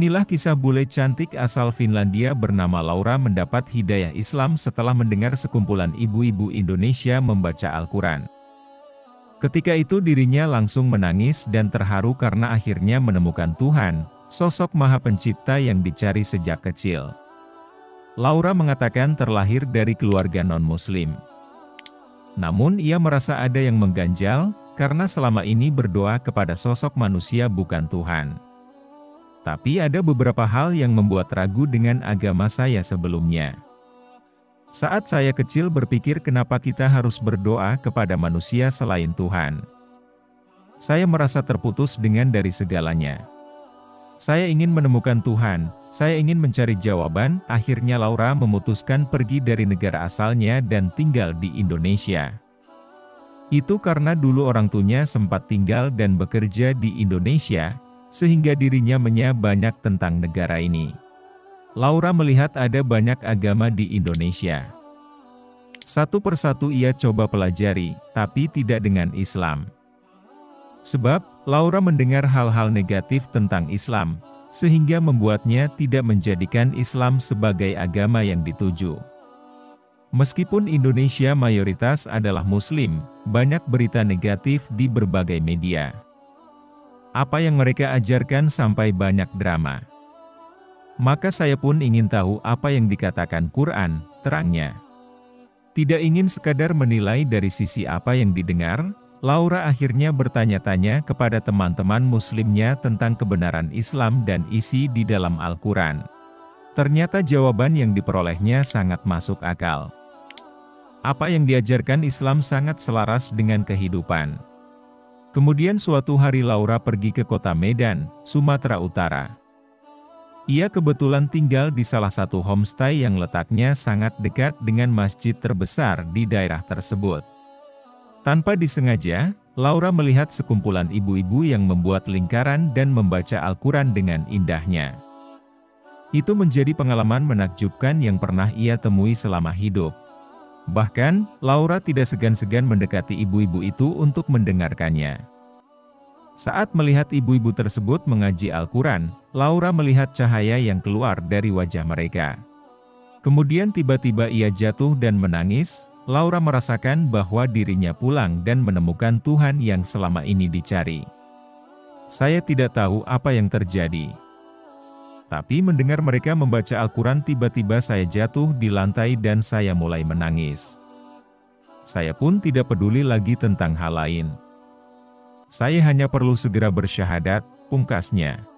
Inilah kisah bule cantik asal Finlandia bernama Laura mendapat hidayah Islam setelah mendengar sekumpulan ibu-ibu Indonesia membaca Al-Quran. Ketika itu dirinya langsung menangis dan terharu karena akhirnya menemukan Tuhan, sosok Maha Pencipta yang dicari sejak kecil. Laura mengatakan terlahir dari keluarga non-muslim. Namun ia merasa ada yang mengganjal, karena selama ini berdoa kepada sosok manusia bukan Tuhan. Tapi ada beberapa hal yang membuat ragu dengan agama saya sebelumnya. Saat saya kecil berpikir kenapa kita harus berdoa kepada manusia selain Tuhan. Saya merasa terputus dengan dari segalanya. Saya ingin menemukan Tuhan, saya ingin mencari jawaban. Akhirnya Laura memutuskan pergi dari negara asalnya dan tinggal di Indonesia. Itu karena dulu orang tuanya sempat tinggal dan bekerja di Indonesia, sehingga dirinya menyadari banyak tentang negara ini. Laura melihat ada banyak agama di Indonesia. Satu persatu ia coba pelajari, tapi tidak dengan Islam. Sebab, Laura mendengar hal-hal negatif tentang Islam, sehingga membuatnya tidak menjadikan Islam sebagai agama yang dituju. Meskipun Indonesia mayoritas adalah Muslim, banyak berita negatif di berbagai media. Apa yang mereka ajarkan sampai banyak drama. Maka saya pun ingin tahu apa yang dikatakan Quran, terangnya. Tidak ingin sekadar menilai dari sisi apa yang didengar, Laura akhirnya bertanya-tanya kepada teman-teman muslimnya tentang kebenaran Islam dan isi di dalam Al-Quran. Ternyata jawaban yang diperolehnya sangat masuk akal. Apa yang diajarkan Islam sangat selaras dengan kehidupan. Kemudian suatu hari Laura pergi ke kota Medan, Sumatera Utara. Ia kebetulan tinggal di salah satu homestay yang letaknya sangat dekat dengan masjid terbesar di daerah tersebut. Tanpa disengaja, Laura melihat sekumpulan ibu-ibu yang membuat lingkaran dan membaca Al-Quran dengan indahnya. Itu menjadi pengalaman menakjubkan yang pernah ia temui selama hidup. Bahkan, Laura tidak segan-segan mendekati ibu-ibu itu untuk mendengarkannya. Saat melihat ibu-ibu tersebut mengaji Al-Quran, Laura melihat cahaya yang keluar dari wajah mereka. Kemudian tiba-tiba ia jatuh dan menangis. Laura merasakan bahwa dirinya pulang dan menemukan Tuhan yang selama ini dicari. Saya tidak tahu apa yang terjadi. Tapi mendengar mereka membaca Al-Quran, tiba-tiba saya jatuh di lantai dan saya mulai menangis. Saya pun tidak peduli lagi tentang hal lain. Saya hanya perlu segera bersyahadat, pungkasnya.